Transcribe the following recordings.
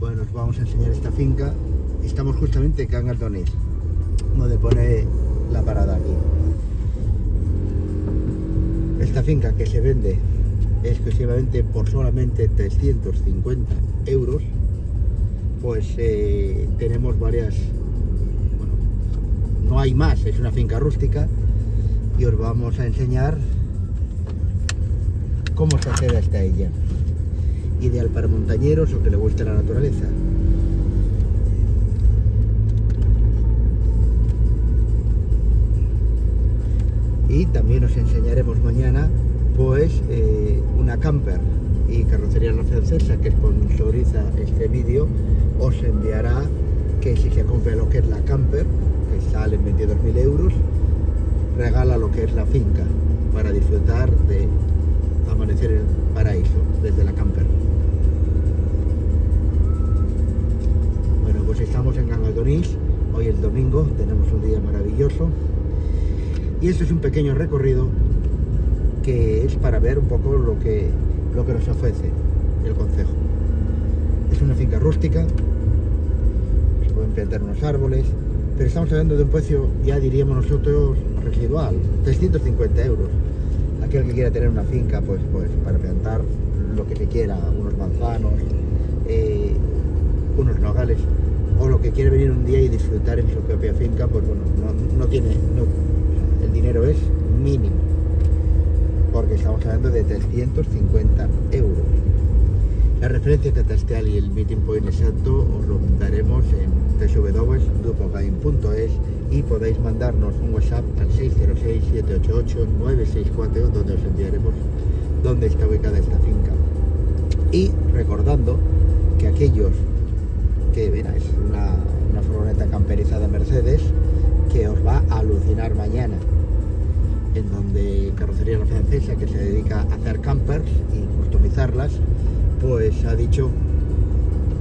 Bueno, os vamos a enseñar esta finca. Estamos justamente en Cangas de Onís, donde pone la parada aquí. Esta finca que se vende exclusivamente por solamente 350 euros, pues tenemos varias, bueno, no hay más, es una finca rústica y os vamos a enseñar cómo se accede hasta ella. Ideal para montañeros o que le guste la naturaleza. Y también os enseñaremos mañana pues una camper y Carrocería La Francesa, que sponsoriza este vídeo, os enviará que si se compra lo que es la camper, que sale en 22.000 euros, regala lo que es la finca para disfrutar de amanecer en el paraíso desde la camper. Bueno, pues estamos en Cangas de Onís, hoy es domingo, tenemos un día maravilloso y esto es un pequeño recorrido que es para ver un poco lo que nos ofrece el concejo. Es una finca rústica, se pueden plantar unos árboles, pero estamos hablando de un precio, ya diríamos nosotros, residual, 350 euros. Aquel que quiera tener una finca pues para plantar lo que se quiera, unos manzanos, unos nogales, o lo que quiere venir un día y disfrutar en su propia finca, pues bueno, el dinero es mínimo, porque estamos hablando de 350 euros. La referencia catastral y el meeting point exacto os lo daremos en www.grupogain.es y podéis mandarnos un WhatsApp al 606-788-964, donde os enviaremos dónde está ubicada esta finca. Y recordando que aquellos que ven, es una furgoneta camperizada Mercedes que os va a alucinar mañana, en donde Carrocería La Francesa, que se dedica a hacer campers y customizarlas, pues ha dicho,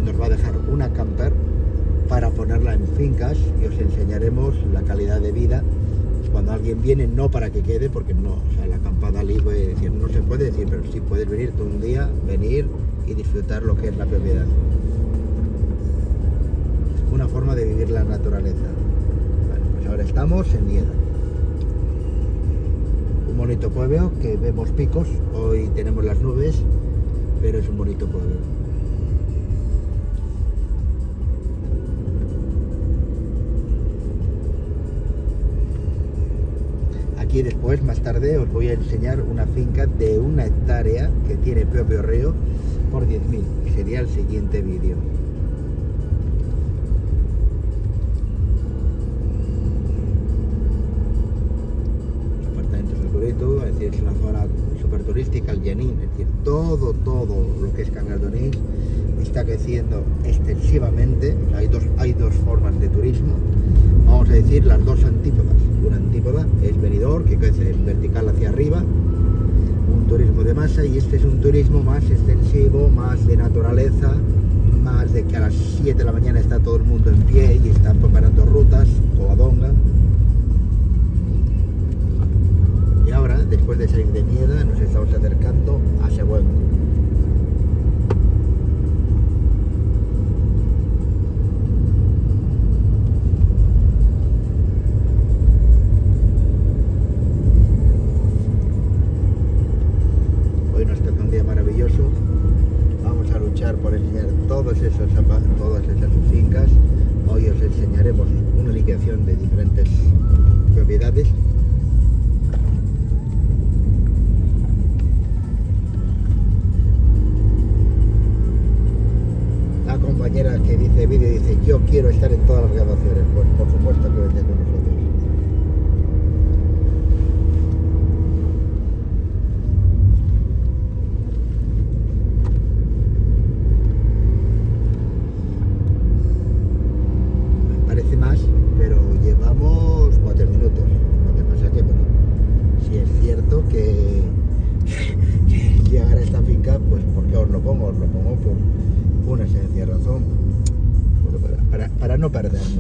nos va a dejar una camper para ponerla en fincas y os enseñaremos la calidad de vida cuando alguien viene, no para que quede, porque no, o sea, la acampada libre, decir, no se puede decir, pero sí puedes venir tú un día, venir y disfrutar lo que es la propiedad. Una forma de vivir la naturaleza. Bueno, pues ahora estamos en Nieda. Un bonito pueblo que vemos picos, hoy tenemos las nubes, pero es un bonito pueblo. Aquí después, más tarde, os voy a enseñar una finca de 1 hectárea que tiene propio río por 10.000, que sería el siguiente vídeo. Es decir, es una zona super turística, el llanín, es decir, todo lo que es Cangas de Onís está creciendo extensivamente. O sea, hay dos formas de turismo, vamos a decir las dos antípodas. Una antípoda es Benidorm, que crece en vertical hacia arriba, un turismo de masa, y este es un turismo más extensivo, más de naturaleza, más de que a las 7 de la mañana está todo el mundo en pie y están preparando rutas, Covadonga. Ahora, después de salir de Nieda, nos estamos acercando a Seguenco. Hoy nos toca un día maravilloso. Vamos a luchar por enseñar todas esas fincas. Hoy os enseñaremos una liquidación de diferentes propiedades. Compañera que dice vídeo, dice yo quiero estar en todas las grabaciones, pues por supuesto que vente con nosotros. Me parece más, pero llevamos 4 minutos, lo que pasa que bueno, si es cierto que llegar a esta finca, pues porque os lo pongo por una sencilla razón, para no perdernos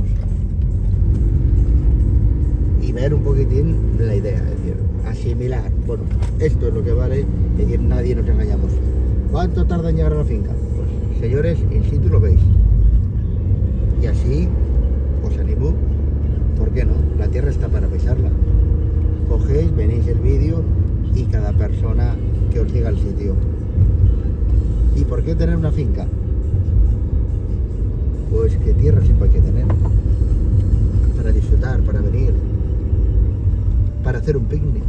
y ver un poquitín la idea, es decir, asimilar, bueno, esto es lo que vale, es decir, nadie nos engañamos. ¿Cuánto tarda en llegar a la finca? Pues exteriores en situ lo veis. Y así os animo, ¿por qué no? La tierra está para pisarla. Cogéis, venéis el vídeo y cada persona que os diga el sitio. ¿Y por qué tener una finca? Pues que tierra siempre hay que tener. Para disfrutar, para venir, para hacer un picnic.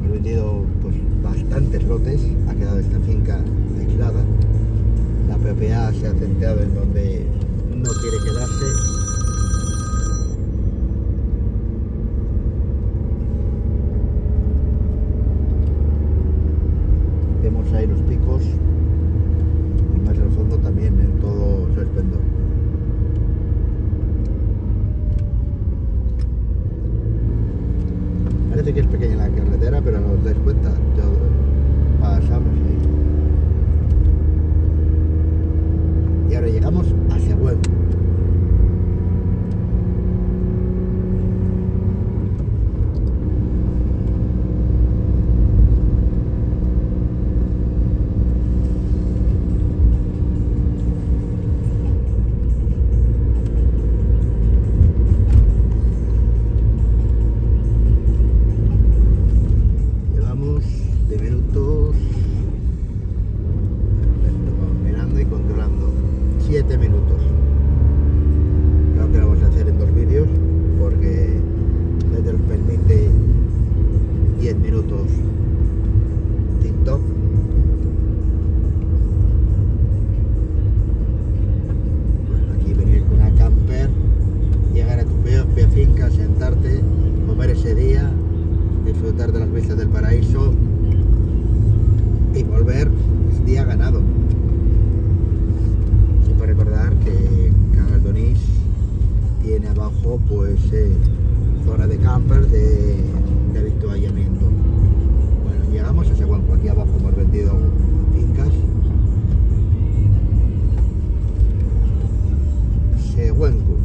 He vendido pues bastantes lotes, ha quedado esta finca aislada, la propiedad se ha centrado en donde no quiere quedarse. Vemos ahí los picos y más al fondo también en todo su esplendor. Parece que es pequeña la carretera, pero no os dais cuenta, ya pasamos ahí. Y ahora llegamos a Seguenco. Zona de camper de avituallamiento. Bueno, llegamos a Seguenco. Aquí abajo hemos vendido fincas. Seguenco.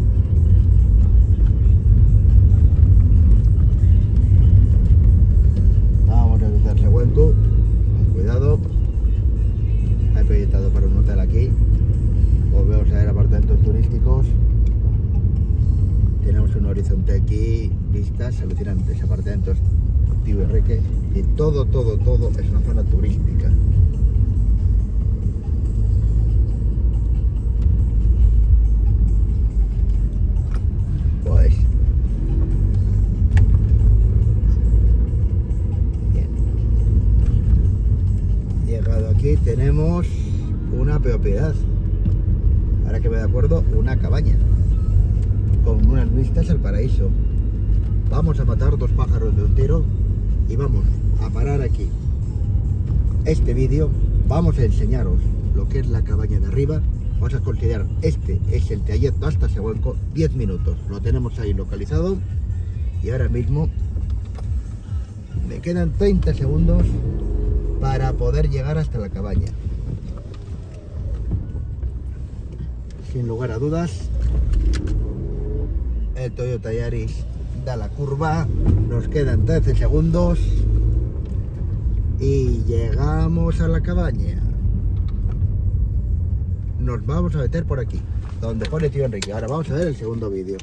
Vamos a visitar Seguenco con cuidado. He proyectado para un hotel aquí. Os veo saber apartamentos turísticos. Tenemos un horizonte aquí, vistas alucinantes, apartamentos Tío Enrique, y todo es una zona turística. Pues bien, llegado aquí tenemos una propiedad, ahora que me de acuerdo, una cabaña con unas vistas al paraíso. Vamos a matar dos pájaros de un tiro y vamos a parar aquí este vídeo. Vamos a enseñaros lo que es la cabaña de arriba. Vamos a considerar, este es el trayecto hasta Seguenco, 10 minutos, lo tenemos ahí localizado. Y ahora mismo me quedan 30 segundos para poder llegar hasta la cabaña. Sin lugar a dudas, el Toyota Yaris da la curva, nos quedan 13 segundos y llegamos a la cabaña. Nos vamos a meter por aquí. donde pone tío Enrique. Ahora vamos a ver el segundo vídeo.